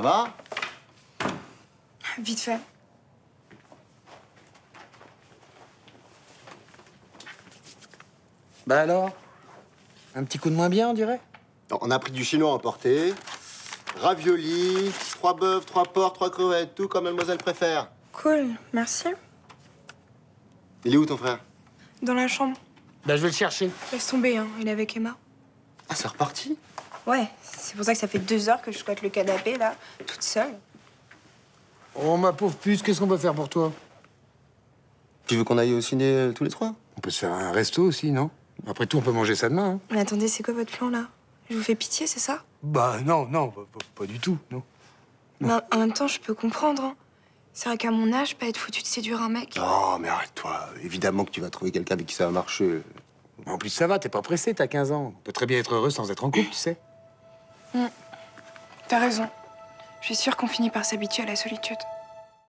Ça va? Vite fait. Bah alors? Un petit coup de moins bien, on dirait? On a pris du chinois emporté. Ravioli, 3 bœufs, 3 porcs, 3 crevettes, tout comme mademoiselle préfère. Cool, merci. Il est où ton frère? Dans la chambre. Bah je vais le chercher. Laisse tomber, hein, il est avec Emma. Ah, c'est reparti? Ouais, c'est pour ça que ça fait 2 heures que je squatte le canapé, là, toute seule. Oh, ma pauvre puce, qu'est-ce qu'on peut faire pour toi? Tu veux qu'on aille au ciné tous les trois? On peut se faire un resto aussi, non? Après tout, on peut manger ça demain, hein. Mais attendez, c'est quoi votre plan, là? Je vous fais pitié, c'est ça? Bah non, non, pas du tout, non. Mais en même temps, je peux comprendre, hein. C'est vrai qu'à mon âge, pas être foutu de séduire un mec. Oh, mais arrête-toi. Évidemment que tu vas trouver quelqu'un avec qui ça va marcher. En plus, ça va, t'es pas pressé, t'as 15 ans. On peut très bien être heureux sans être en couple, tu sais. T'as raison. Je suis sûre qu'on finit par s'habituer à la solitude.